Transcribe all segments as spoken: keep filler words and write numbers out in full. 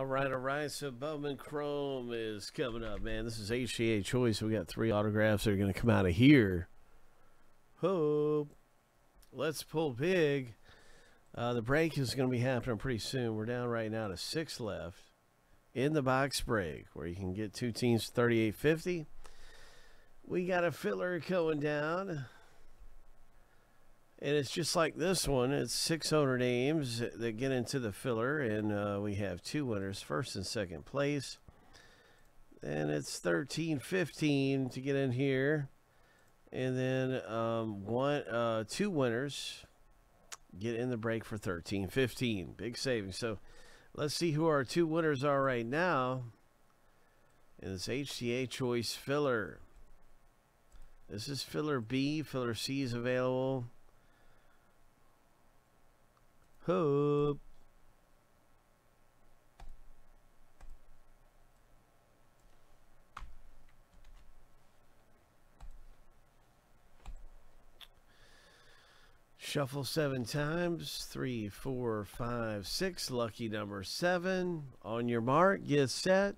All right, all right. So Bowman Chrome is coming up, man. This is H T A Choice. We got three autographs that are going to come out of here. Hope. Let's pull big. Uh, the break is going to be happening pretty soon. We're down right now to six left in the box break, where you can get two teams thirty-eight fifty. We got a filler going down, and it's just like this one. It's six hundred names that get into the filler, and uh, we have two winners, first and second place. And it's thirteen fifteen to get in here, and then um, one, uh, two winners get in the break for thirteen fifteen. Big savings. So let's see who our two winners are right now in this H T A Choice filler. This is filler B. Filler C is available. Hope. Shuffle seven times. Three, four, five, six. Lucky number seven. On your mark, get set,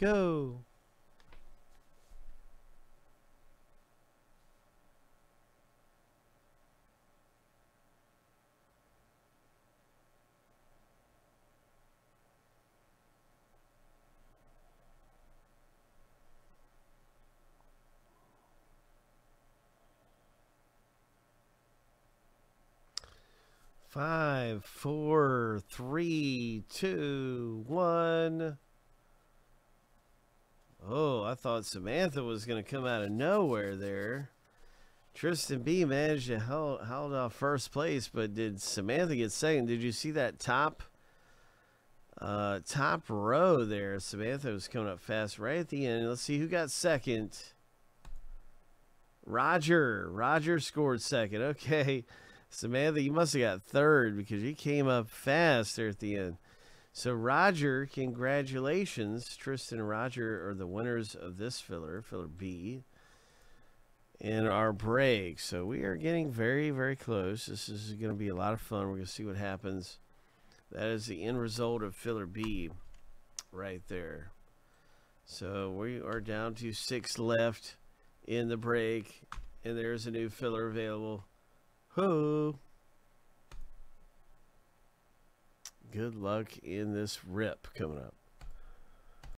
go. Five, four, three, two, one. Oh, I thought Samantha was going to come out of nowhere there. Tristan B managed to hold, hold off first place, but did Samantha get second? Did you see that top uh, top row there? Samantha was coming up fast right at the end. Let's see who got second. Roger. Roger scored second. Okay. Samantha, you must have got third because you came up fast there at the end. So Roger, congratulations. Tristan and Roger are the winners of this filler, filler B, in our break. So we are getting very, very close. This is going to be a lot of fun. We're going to see what happens. That is the end result of filler B right there. So we are down to six left in the break, and there's a new filler available. Ho! Good luck in this rip coming up.